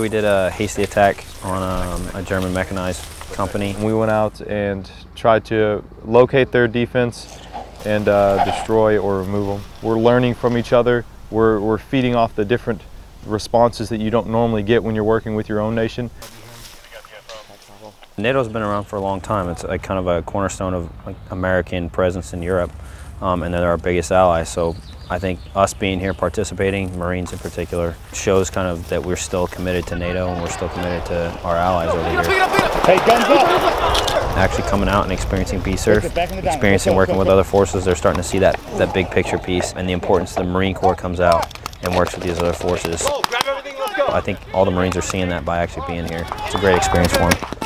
We did a hasty attack on a German mechanized company. We went out and tried to locate their defense and destroy or remove them. We're learning from each other. We're feeding off the different responses that you don't normally get when you're working with your own nation. NATO's been around for a long time. It's like kind of a cornerstone of American presence in Europe, and they're our biggest ally. So I think us being here participating, Marines in particular, shows kind of that we're still committed to NATO and we're still committed to our allies over here. Hey, guns up! Actually coming out and experiencing B-SERF, experiencing working with other forces, they're starting to see that big picture piece and the importance of the Marine Corps comes out and works with these other forces. I think all the Marines are seeing that by actually being here. It's a great experience for them.